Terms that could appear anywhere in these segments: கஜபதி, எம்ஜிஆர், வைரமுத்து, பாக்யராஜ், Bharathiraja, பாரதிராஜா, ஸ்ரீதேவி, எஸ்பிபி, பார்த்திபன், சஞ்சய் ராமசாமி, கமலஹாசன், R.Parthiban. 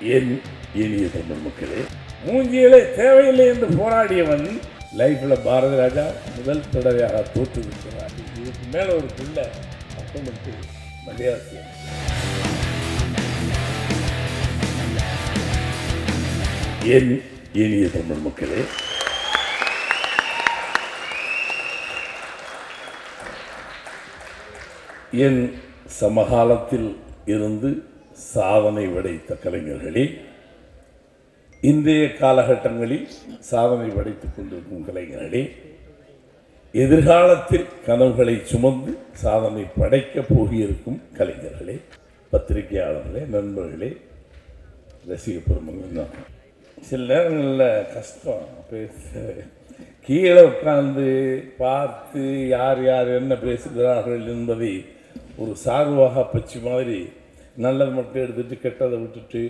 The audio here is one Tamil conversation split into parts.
Yen Yenian Mukale. Munjile Tavile in the Foradian, life of Bharathiraja, well, Tadaya, Tutu, Mellow Pilla, Malaysia. Yen Yenian Mukale. Yen Samahalatil Irundu. சாதனை படைத்த கலைஞர்களே இந்திய காலகட்டங்களில் சாதனை படைத்துக் கொண்டிருக்கும் கலைஞர்களே எதிர்காலத்தில் கனவுகளை சுமந்து சாதனை படைக்க போகியிருக்கும் கலைஞர்களே பத்திரிகையாளர்களே நண்பர்களே ரசிக பெருமக்களே சில நேரங்களில் கஷ்டம் பேச கீழே உட்கார்ந்து பார்த்து யார் யார் என்ன பேசுகிறார்கள் என்பதை ஒரு சார்வாக பச்சு மாதிரி நல்லது மட்டும் எடுத்துட்டு கெட்டதை விட்டுட்டு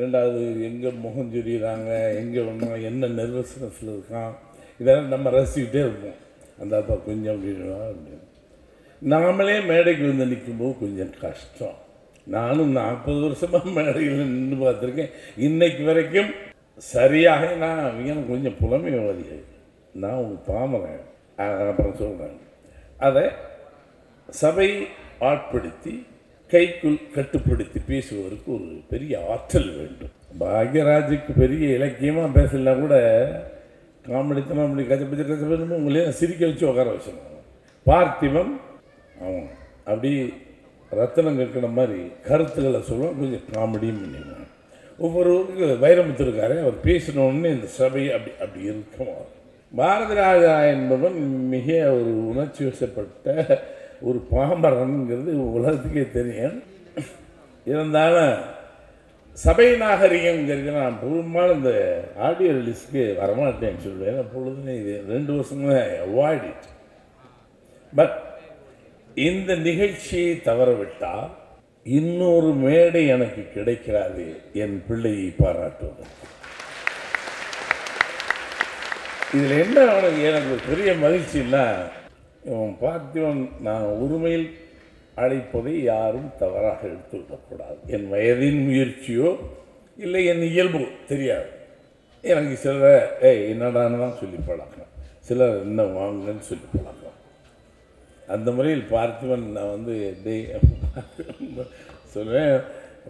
ரெண்டாவது எங்கே முகம் சொரியிறாங்க எங்கே ஒன்றும் என்ன நெர்வஸ்னஸில் இருக்கான் இதெல்லாம் நம்ம ரசிக்கிட்டே இருப்போம் அந்த அப்பா கொஞ்சம் அப்படின்னா அப்படின்னு நாமளே மேடைக்கு வந்து நிற்கும்போது கொஞ்சம் கஷ்டம் நானும் 40 வருஷமாக மேடையில் நின்று பார்த்துருக்கேன் இன்னைக்கு வரைக்கும் சரியாக நான் அவங்க கொஞ்சம் புலமைவாதிகள் நான் ஒரு பாமரன் அப்புறம் சொல்கிறேன் அதை சபை ஆட்படுத்தி கைக்குள் கட்டுப்படுத்தி பேசுவதற்கு ஒரு பெரிய ஆற்றல் வேண்டும் பாக்யராஜுக்கு பெரிய இலக்கியமாக பேசலாம் கூட காமெடித்தனம் அப்படி கஜபதி கஜபதி உங்களே சிரிக்க வச்சு உட்கார வச்சுருவாங்க பார்த்திபன் அவன் அப்படி ரத்தனம் கற்கிற மாதிரி கருத்துக்களை சொல்லுவான் கொஞ்சம் காமெடியும் பண்ணிடுவாங்க ஒவ்வொருவருக்கு வைரமுத்து இருக்காரு அவர் பேசணுன்னு இந்த சபை அப்படி அப்படி இருக்கும் பாரதிராஜா என்பவன் மிக ஒரு உணர்ச்சி வசப்பட்ட ஒரு பாம்பரன்ங்கிறது உலகத்துக்கே தெரியும் இருந்தாலும் சபை நாகரிகங்கிறது நான் பெரும்பாலும் இந்த ஆடியோ ரிலீஸ்க்கு வரமாட்டேன்னு சொல்லுவேன் அப்பொழுதுன்னு இது 2 வருஷமே அவாய்டிட் பட் இந்த நிகழ்ச்சியை தவறவிட்டால் இன்னொரு மேடை எனக்கு கிடைக்கிறாது என் பிள்ளையை பாராட்டுவதற்கு இதில் என்ன எனக்கு பெரிய மகிழ்ச்சின்னா இவன் பார்த்திபன் நான் உரிமையில் அழைப்பதை யாரும் தவறாக எடுத்துவிடக்கூடாது என் வயதின் முயற்சியோ இல்லை என் இயல்போ தெரியாது எனக்கு சிலர் என்னடான்னு தான் சொல்லி பழக்கலாம் சிலர் என்ன வாங்குன்னு சொல்லி பழக்கலாம் அந்த முறையில் பார்த்திபன் நான் வந்து டே சொல்லுவேன்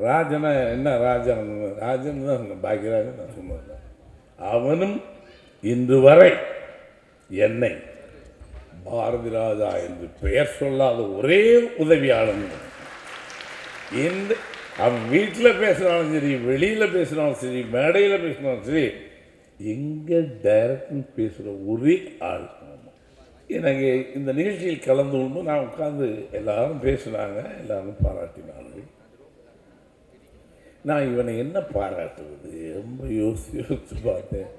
ராஜனை என்ன ராஜன் ராஜன் தான் பாக்யராஜன் நான் சொன்னது அவனும் இன்று வரை என்னை பாரதிராஜா என்று பெயர் சொல்லாத ஒரே உதவியாளன் இந்த அவன் வீட்டில் பேசுனாலும் சரி வெளியில் பேசினாலும் சரி மேடையில் பேசினாலும் சரி எங்கே டைரக்ட்னு பேசுகிற ஒரே ஆள் எனக்கு இந்த நிகழ்ச்சியில் கலந்து கொண்டு நான் உட்காந்து எல்லாரும் பேசுனாங்க எல்லாரும் பாராட்டினார்கள் நான் இவனை என்ன பாராட்டுவது ரொம்ப யோசித்து பார்த்தேன்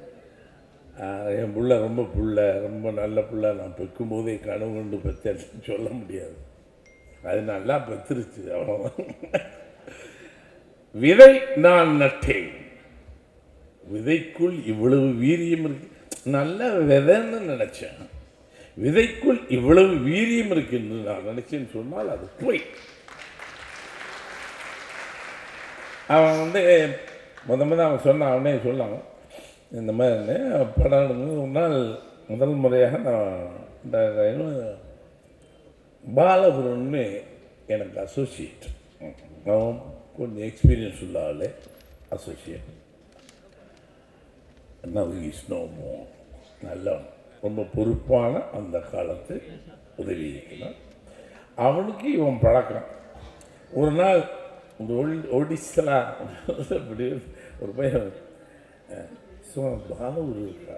என் பிள்ளை ரொம்ப நல்ல பிள்ளை நான் பெக்கும்போதே கனவு கொண்டு பெற்றேன்னு சொல்ல முடியாது அது நல்லா பெற்றுருச்சு அவ்வளோ விதை நான் நட்டேன் விதைக்குள் இவ்வளவு வீரியம் இருக்கு நல்ல விதைன்னு நினச்சேன் விதைக்குள் இவ்வளவு வீரியம் இருக்குன்னு நான் நினச்சேன்னு சொன்னால் அது போய் அவன் வந்து முதல்ல அவன் சொன்னான் அவனே சொன்னாங்க இந்த மாதிரி படம் ஒரு நாள் முதல் முறையாக நான் பாலபுரம்னு எனக்கு அசோசியேட் நான் கொஞ்சம் எக்ஸ்பீரியன்ஸ் உள்ள ஆள் அசோசியேட் நான் ஸ்னோமோ நல்லா ரொம்ப பொறுப்பான அந்த காலத்து உதவி இருக்கிறான் அவனுக்கு இவன் பழக்கம் ஒரு நாள் ஒடிசா அப்படி ஒரு பையன் பாலூர் இருக்கா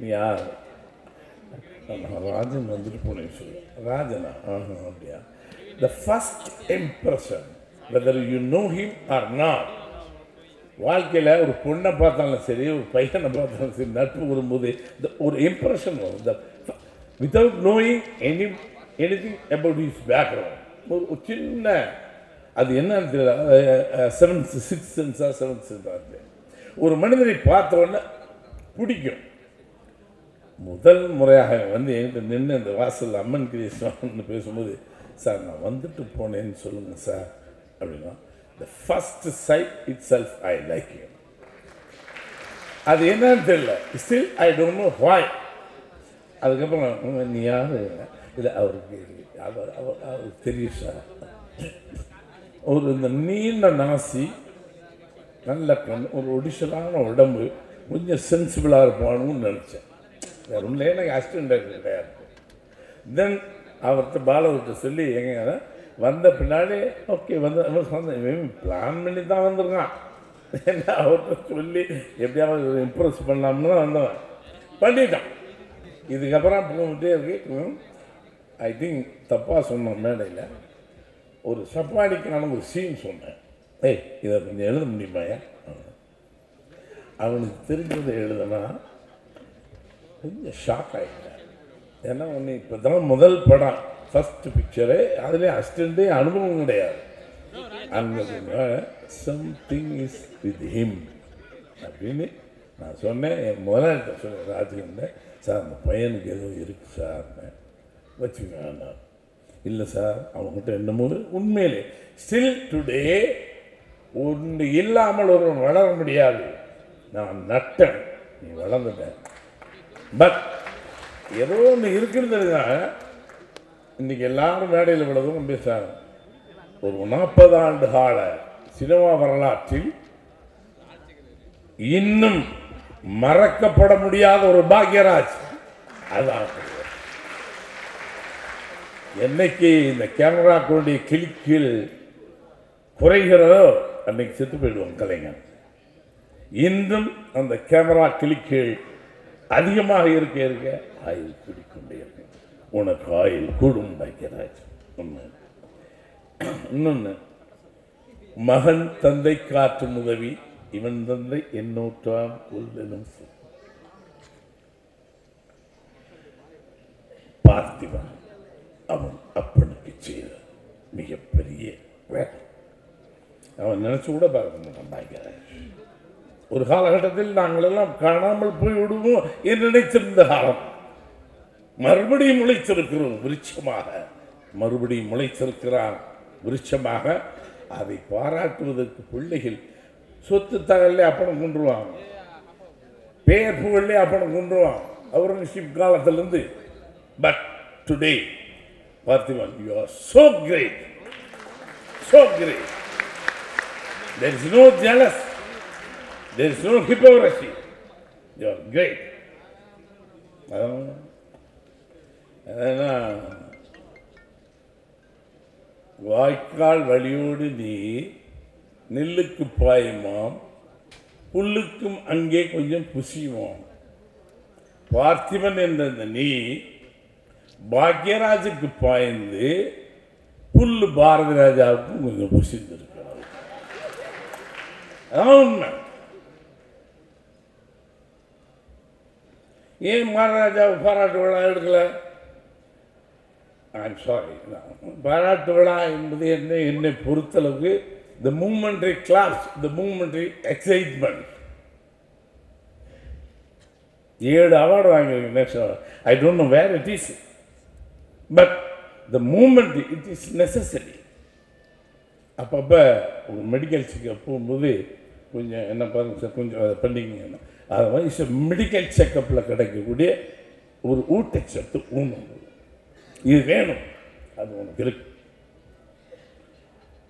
நீ யார் நான் ராஜன் வந்துட்டு போனேன் சொல்லு ராஜனா அப்படியா the first impression whether you know him or not வாழ்க்கையில் ஒரு பொண்ணை பார்த்தாலும் சரி ஒரு பையனை பார்த்தாலும் சரி நட்பு வரும்போது த ஒரு இம்ப்ரெஷன் வரும் the without knowing anything about his background ஒரு சின்ன அது என்னன்னு தெரியல 7th 6th சென்ஸா 7th சென்ஸா ஒரு மனிதனை பார்த்தோன்னே பிடிக்கும் முதல் முறையாக வந்து என்கிட்ட நின்று இந்த வாசல் அம்மன் கிரீஸ்வான்னு பேசும்போது சார் நான் வந்துட்டு போனேன்னு சொல்லுங்கள் சார் அப்படின்னா The first sight itself I like him. That's why still I don't know why. That's then after the one the Pinade, okay, one the plan many down the ground. And if they are impressed, Panamana, Pandita. If the Gabra, I think Tapas on Mandela or Sapari can see him sooner. Hey, either in the Elm Maya. I was telling you the Elana shock like that. Then only Padam Model Pada. First picture, something is with him. Still today, but Nigelar Madel Besar or Napada and Hada, Sinova Varlati Inum Maraka Padamudia or Bagiraj Ada Yeneki in the camera could a kill Korea and acceptable on Kalingan Indum and the camera kill Adima here care. I could come on a coil, couldn't like a right. None Mahan Tandai Kartumudavi, even Tandai in no term could enough. Parthiban, our upper kitchen, make a pretty wet. Our nurse would have been my garage. Urhala had a little Angla, Karnamal Pudu, in the next in the harm. மறுபடி முளைச்சிருக்கிறோம் விருட்சமாக மறுபடி முளைச்சிருக்கிறார் விருட்சமாக அதை பாராட்டுவதற்கு பிள்ளைகள் சொத்து தகல்லே அப்பறம் கொண்டுவாங்க பேர் புகழ்லே அப்பறம் கொண்டுவாங்க அவர்ஷிப் காலத்துல இருந்து but today Parthiban you are so great there is no jealous there is no hypocrisy you are great வாய்க்கால் வழியோடு நீர் நெல்லுக்கு பாயுமாம் புல்லுக்கும் அங்கே கொஞ்சம் புசியுமாம் பார்த்திபன் என்ற நீர் பாக்யராஜுக்கு பாய்ந்து புல்லு பாரதிராஜாவுக்கு கொஞ்சம் புசிந்திருக்கிறார் ஆமா ஏன் மகாராஜா பாராட்டு விழா எடுக்கல I'm sorry. The momentary clash, the momentary excitement. I don't know where it is. But the moment it is necessary. Medical checkup, it's a medical checkup. This is the same thing.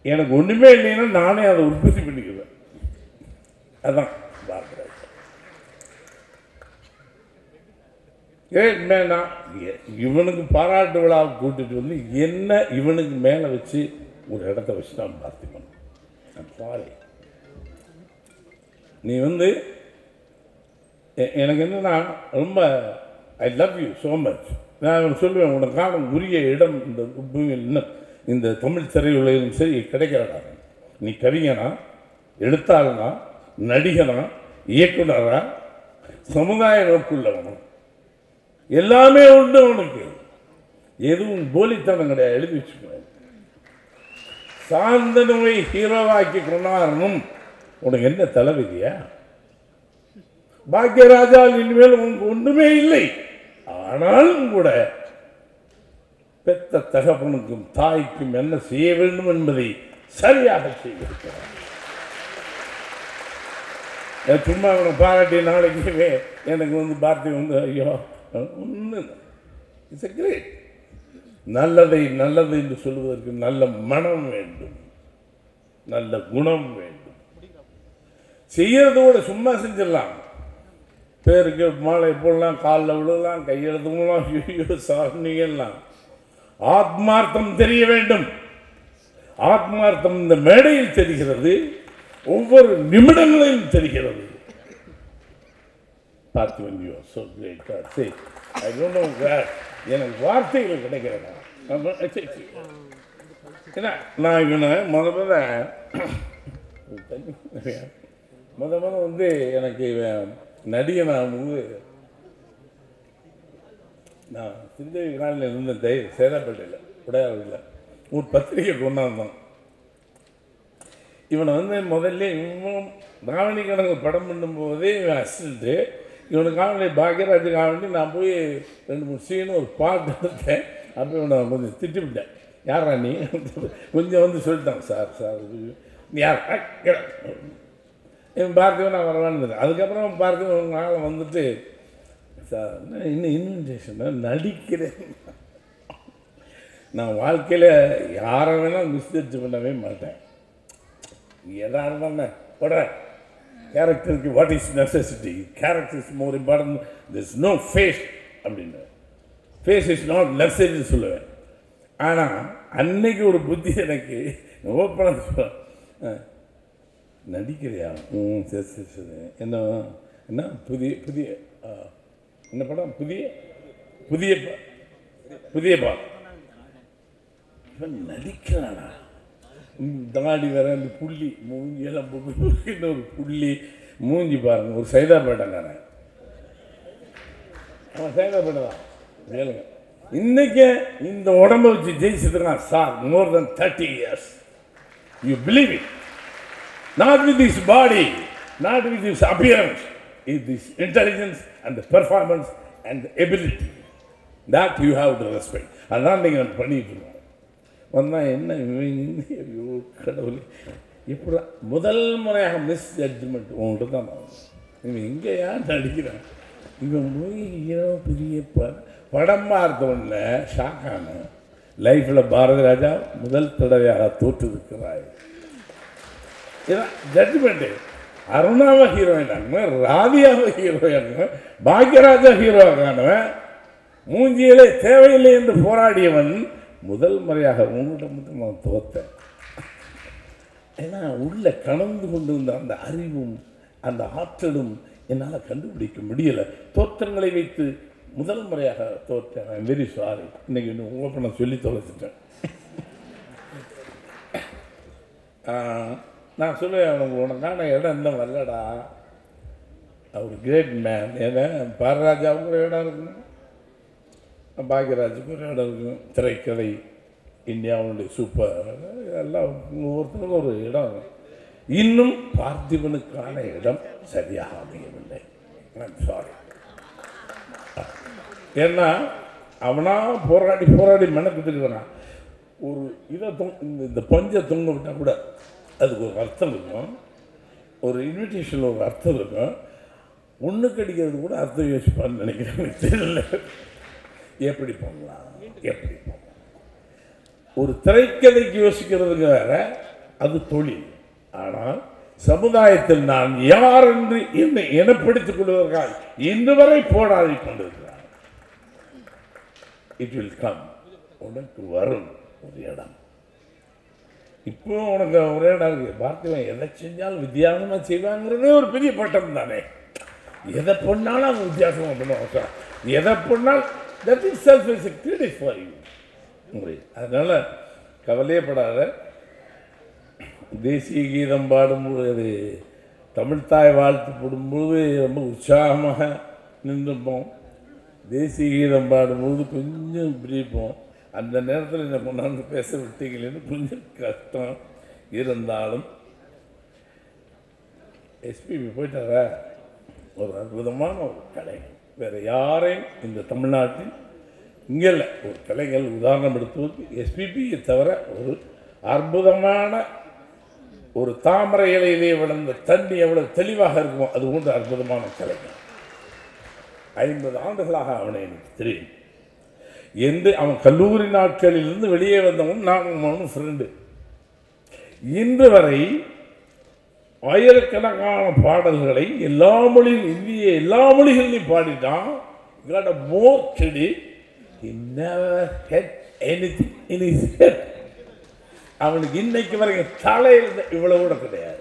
I'm sorry. I love you so much. I am telling you, I am going to in the Tamil Serial, say, Kadakara. Nikarina, Edatana, Nadihana, Yekudara, Samurai Rokulam. Yellame would know again. Yedun Bolitan and Elvishman. Sandanaway, hero like Kuna room, would again the Talavidia. Bagaraja Linwell won't Anal would have pet the Tahapunkum Thai Kim and the Sea Windman Badi, சரியாக செய்திருக்கிறார். சும்மா அவனை பாராட்டி நாளைக்குவே எனக்கு பார்த்தி ஐயோ ஒன்று இட்ஸ் எ கிரேட். நல்லதை நல்லது என்று சொல்வதற்கு நல்ல மனம் வேண்டும், நல்ல குணம் வேண்டும். செய்யறதோட சும்மா செஞ்சிடலாம், பேருக்கு மாலை போடலாம், காலில் விழுலாம், கையெழுத்துலாம், ஐயோ சாப்பிடலாம். ஆத்மார்த்தம் தெரிய வேண்டும். ஆத்மார்த்தம் இந்த மேடையில் தெரிகிறது, ஒவ்வொரு நிமிடங்களையும் தெரிகிறது. பார்த்திபன் you are so great. God say I don't know where. எனக்கு வார்த்தைகள் கிடைக்கிறதா? நான் இவனை முத எனக்கு நடிகனாகும்போது நான் சிந்தவி நாளில் இருந்த சேதாப்பேட்டையில் விடையாளவில் ஒரு பத்திரிகை கொண்டாந்தான். இவனை முதல்ல இன்னும் காவணி கணக்கு படம் பண்ணும்போதே இவன் அசிஸ்டன்ட்டு, இவனை காவணி பாக்கியராஜ் காவணி. நான் போய் 2-3 சீனு ஒரு பாட்டு எடுத்தேன். அப்போ இவனை கொஞ்சம் திட்டுவிட்டேன். யாரா நீ கொஞ்சம் சொல்லிட்டான். சார் சார் யார் இவன் பார்த்திவன் நான் வரவான்னு. அதுக்கப்புறம் பார்த்திவன் நாளில் சார் இன்னும் இன்விடேஷனை நடிக்கிறேன். நான் வாழ்க்கையில் யாரை வேணாலும் மிஸ்டேக் பண்ணவே மாட்டேன். எதாக இருந்தாங்க பட கேரக்டருக்கு what is necessity, character is more important, there is no face அப்படின்னு. ஃபேஸ் இஸ் நாட் நெசசரின்னு சொல்லுவேன். ஆனால் அன்னைக்கு ஒரு புத்தி எனக்கு ஓப்பனாக சொல்லுவேன். நடிக்கிறியா? சரி சரி சரி. என்ன என்ன புதிய புதிய என்ன படம்? புதிய புதிய புதிய படம். இவன் நடிக்கிறானா? தாடி வர அந்த புள்ளி மூஞ்சியெல்லாம் ஒரு புள்ளி மூஞ்சி பாருங்க. ஒரு சைதாப்பேட்டைக்காரன். அவன் சைதாப்பேட்டைதான் கேளுங்க. இன்னைக்கு இந்த உடம்பை வச்சு ஜெயிச்சிருக்கான் sir. More than 30 years. You believe it? Not with this body, not with this appearance, it this intelligence and performance and ability that you have to respect. அதான் நீங்கள் நம்ம பண்ணிட்டு இருக்கோம். வந்தால் என்ன ஐயோ கடவுள் இப்படி முதல் முறையாக மிஸ் ஜட்ஜ்மெண்ட் உங்கள்கிட்ட தான் ஆகும். இவன் எங்கே யார் நடிக்கிறான்? இவன் போய் பெரிய படம் பார்த்தவொன்ன ஷாக்கான லைஃப்பில் பாரதிராஜா முதல் தடவையாக தோற்றிருக்கிறாய். இதான் ஜட்ஜ்மெண்ட்டு. அருணாவை ஹீரோயினானவன், ராதியாவை ஹீரோயினானவன், பாக்கியராஜா ஹீரோவானவன், மூஞ்சியிலே தேவையில்லை என்று போராடியவன் முதல் முறையாக உங்கள்கிட்ட மட்டும் நான் தோற்றேன். ஏன்னா உள்ளே கலந்து கொண்டு வந்த அந்த அறிவும் அந்த ஆற்றலும் என்னால் கண்டுபிடிக்க முடியலை. தோற்றங்களை வைத்து முதல் முறையாக தோற்றேன். I am very sorry. இன்னைக்கு இன்னும் உங்கள்கிட்ட நான் சொல்லி தொலைச்சிட்டேன். நான் சொல்லுவேன் அவனுக்கு உனக்கான இடம் இன்னும் வரலடா. அவர் கிரேட் மேன். ஏன்னா பாரதிராஜாவுக்கு ஒரு இடம் இருக்கணும், பாக்யராஜுக்கு ஒரு இடம் இருக்கும், திரைக்கதை இந்தியாவுடைய சூப்பர் எல்லாம் ஒவ்வொருத்தருக்கும் ஒரு இடம். இன்னும் பார்த்திபனுக்கான இடம் சரியாக அமையவில்லை. சாரி. ஏன்னா அவனா போராடி போராடி மெனக்கெட்டுக்கிறான். ஒரு இதை இந்த பஞ்சை தொங்க விட்டால் கூட அதுக்கு ஒரு அர்த்தம் இருக்கும். ஒரு இன்விடேஷனில் ஒரு அர்த்தம் இருக்கும். ஒன்று கிடைக்கிறது கூட அர்த்தம் யோசிப்பான்னு நினைக்கிறேன். தெரியல எப்படி பண்ணலாம் எப்படி பண்ணலாம். ஒரு திரைக்கதைக்கு யோசிக்கிறதுக்கு வேற, அது தொழில். ஆனால் சமுதாயத்தில் நான் யார் என்று என்னை இனப்படுத்திக் கொள்வதற்காக இன்று வரை போராடி கொண்டிருக்கிறார். It will come. உனக்கு வரும் ஒரு இடம். இப்போ உனக்கு ஒரு இடம் இருக்குது. பார்த்திபன் எதை செஞ்சாலும் வித்தியாசமாக செய்வாங்கிறதே ஒரு பெரிய பட்டம் தானே. எதை பண்ணாலும் அவங்க வித்தியாசமாக பண்ணுவாங்க. எதை பண்ணாலும் that itself is a credit for you. அதனால் கவலையப்படாத. தேசிய கீதம் பாடும்போது தமிழ்தாய் வாழ்த்து போடும்போது ரொம்ப உற்சாகமாக நின்றுப்போம். தேசிய கீதம் பாடும்போது கொஞ்சம் பிரிப்போம். அந்த நேரத்தில் என்ன பண்ணான்னு பேச விட்டீங்களேன்னு கொஞ்சம் கஷ்டம் இருந்தாலும் எஸ்பிபி போயிட்டாரா ஒரு அற்புதமான ஒரு கலை. வேறு யாரையும் இந்த தமிழ்நாட்டில் இங்கே இல்லை. ஒரு கலைஞர் உதாரணம் எடுத்துவது எஸ்பிபியை தவிர ஒரு அற்புதமான ஒரு தாமரை இலையிலே விழுந்த தண்ணி எவ்வளவு தெளிவாக இருக்குமோ அது போன்ற அற்புதமான கலைஞர். 50 ஆண்டுகளாக அவனை எனக்கு தெரியும். எந்த அவன் கல்லூரி நாட்களிலிருந்து வெளியே வந்தவன் நானும் ஃப்ரெண்டு. இன்று வரை ஆயிரக்கணக்கான பாடல்களை எல்லா மொழியும் இந்திய எல்லா மொழிகளிலையும் பாடிட்டான். மோர் செடி அவனுக்கு இன்னைக்கு வரைக்கும் தலையில் இவ்வளவு கூட கிடையாது.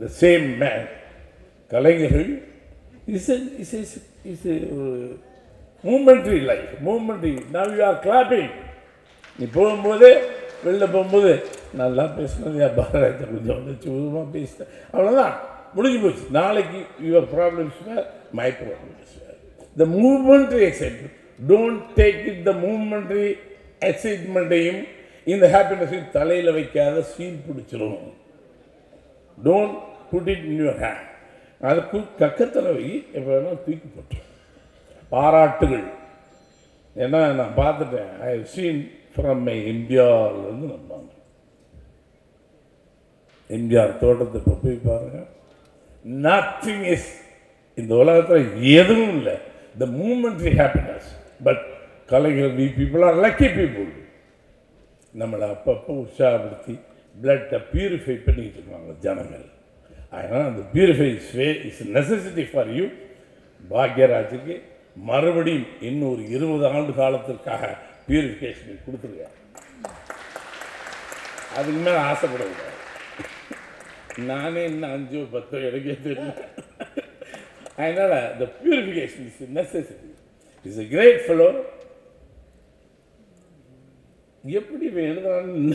The same man. கலைஞர்கள் momentary life momentary. Now you are clapping. நீ போகும்போது வெளில போகும்போது நல்லா பேசுனது பாரதிராஜா கொஞ்சம் பேசினேன் அவ்வளோதான் முடிஞ்சு போச்சு. நாளைக்கு your problems where my problems where. The momentary excitement don't take it. The momentary எக்ஸைட்மெண்ட்டையும் இந்த ஹாப்பினஸையும் தலையில் வைக்காத சீன் பிடிச்சிடும். Don't put it in your hand. அதுக்கு கக்கத்தளவை எப்போ வேணால் தூக்கி போட்டோம். பாராட்டுகள் ஏன்னா நான் பார்த்துட்டேன். I have seen from my எம்ஜிஆர்லேருந்து நான் பார்க்குறேன். எம்ஜிஆர் தோட்டத்தை இப்போ போய் பாருங்கள். நத்திங் இஸ் இந்த உலகத்தில் எதுவும் இல்லை. The momentary happiness. பட் கலைஞர் we people are lucky people. நம்மளை அப்பப்போ உற்சாகப்படுத்தி பிளட்டை பியூரிஃபை பண்ணிக்கிட்டு இருக்காங்க ஜனங்கள். அதனால் அந்த purify sway is necessity for you. பாக்யராஜுக்கு மறுபடியும் இன்னொரு 20 ஆண்டு காலத்திற்காக பியூரிஃபிகேஷனை கொடுத்துருக்காங்க. அதுக்கு மேலே ஆசைப்படக்கூடாது. நானே இன்னும் 5 10 எடுக்கவே தெரியல. அதனால் இந்த purification is necessity. Is a great fellow. எப்படி இவன் எழுதுறான்னு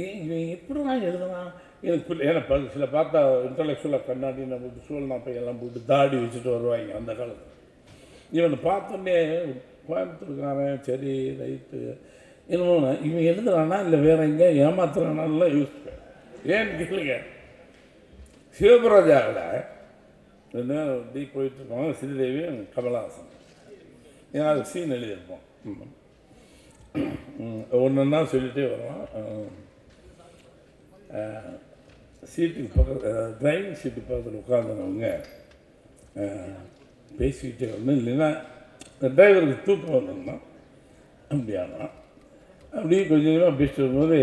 இவன் எப்படி நான் எழுதுறான் எனக்கு ஏன்னா சில பார்த்தா இன்டலெக்சுவலாக கண்ணாடி நான் போட்டு சூழ்நா பையெல்லாம் போட்டு தாடி வச்சுட்டு வருவாங்க அந்த காலத்தில். இவனை பார்த்தோன்னே கோயம்புத்தூருக்காரன் சரி ரைட்டு இன்னொன்று இவன் எழுதுறானா இல்லை வேற எங்கே ஏமாத்துறானாலாம் யூஸ் ஏன்னு கேளுங்க. சிவபராஜாவில் என்ன டீ போயிட்டுருப்பாங்க ஸ்ரீதேவி கமலஹாசன். ஏன்னா அது சீன் எழுதியிருப்போம். ஒன்றுன்னா சொல்லிகிட்டே வருவான். சீட்டுக்கு பக்கத்தில் டிரைவிங் சீட்டு பக்கத்தில் உட்காந்துனவங்க பேசிக்கிட்டே வரணும். இல்லைன்னா டிரைவருக்கு தூக்கம் வரணும்னா அப்படியானா அப்படி கொஞ்சம் கொஞ்சமாக பேசிட்டு வரும்போது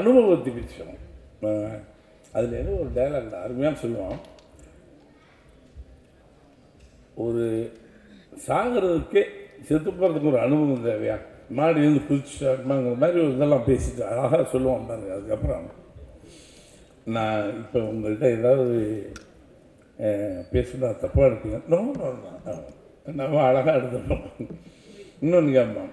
அனுபவத்தை பேசுவோம். அதில் ஏதோ ஒரு டைலாக் அருமையாக சொல்லுவோம். ஒரு சாகிறதுக்கு செத்து போகிறதுக்கு ஒரு அனுபவம் தேவையா மாடி வந்து குதிச்சுட்டாருமாங்கிற மாதிரி ஒரு இதெல்லாம் பேசிட்டு அழகாக சொல்லுவான் பாருங்க. அதுக்கப்புறம் நான் இப்போ உங்கள்கிட்ட ஏதாவது பேசுனா தப்பாக எடுப்பீங்க. நம்ம அழகாக எடுத்துட்டோம். இன்னொன்று கேட்பான்.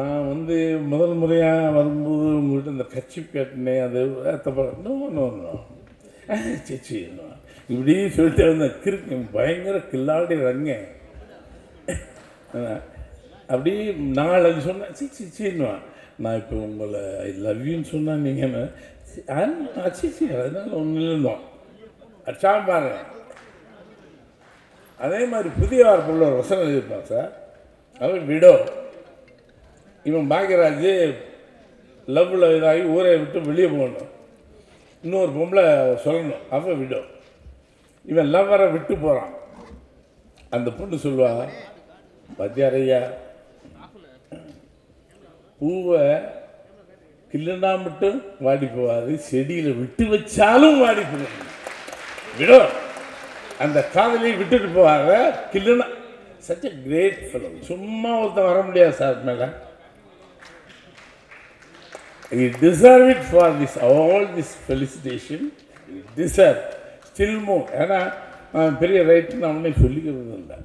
நான் வந்து முதல் முறையாக வரும்போது உங்கள்கிட்ட இந்த கட்சி கேட்டினேன் அது தப்பாக சிச்சி இப்படி சொல்லிட்டு வந்து கிறுக்கு பயங்கர கில்லாடி ரங்க அப்படி 4 சொன்னேன். சிச்சி சீன்னுவான். நான் இப்போ உங்களை ஐ லவ்யூன்னு சொன்னால் நீங்கள் அச்சிச்சி அதனால ஒன்று இருந்தோம் அச்சாம்பாங்க. அதே மாதிரி புதிய வார்ப்புள்ள ஒரு வசனம் எழுதியிருப்பான் சார். அவர் விடோ இவன் பாக்யராஜ் லவ்வில் இதாகி ஊரை விட்டு வெளியே போகணும். இன்னொரு பொம்பளை சொல்லணும் அவன் விடோ. இவன் லவ்வரை விட்டு போகிறான். அந்த பொண்ணு சொல்லுவா பத்தியாரையா பூவை கில்லுனா மட்டும் வாடி போவாது செடியில் விட்டு வச்சாலும் வாடி போவாங்க. விடோ அந்த காதலையும் விட்டுட்டு போவாங்க கில்லுனா. Such a great fellow. சும்மா ஒருத்தன் வர முடியாது சார் மேலே. You deserve it for this, all this felicitation. You deserve. Still more. ஏன்னா நான் பெரிய ரைட்டுன்னு அவனே சொல்லிக்கிறது இல்லை.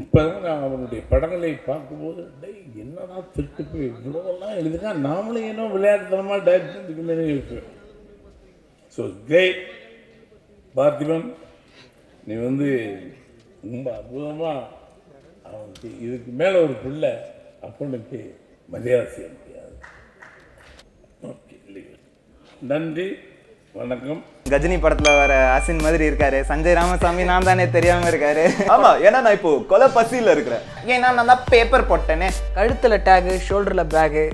இப்போ தான் நான் அவனுடைய படங்களை பார்க்கும்போது டேய் என்னன்னா திட்டு போய் இவ்வளோலாம் எழுதுனா நாமளும் என்ன விளையாட்டுத்தனமாக டைரக்டருக்கு மேலே இருப்பேன். So great பார்த்திபன். நீ வந்து ரொம்ப அற்புதமாக அவனுக்கு இதுக்கு மேலே ஒரு பிள்ளை அப்பனுக்கு மரியாதை செய்ய முடியாது. ஓகே நன்றி. வணக்கம். கஜினி படத்துல வர அசின் மாதிரி இருக்காரு. சஞ்சய் ராமசாமி நான் தானே தெரியாம இருக்காரு. ஆமா, ஏன்னா நான் இப்போ கொலை பசியில இருக்கிறேன். ஏன்னா நான் தான் பேப்பர் போட்டேனே. கழுத்துல டேகு, ஷோல்டர்ல பேகு,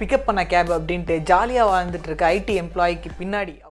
பிக்கப் பண்ண கேப் அப்படின்ட்டு ஜாலியா வாழ்ந்துட்டு இருக்க ஐடி எம்ப்ளாய்க்கு பின்னாடி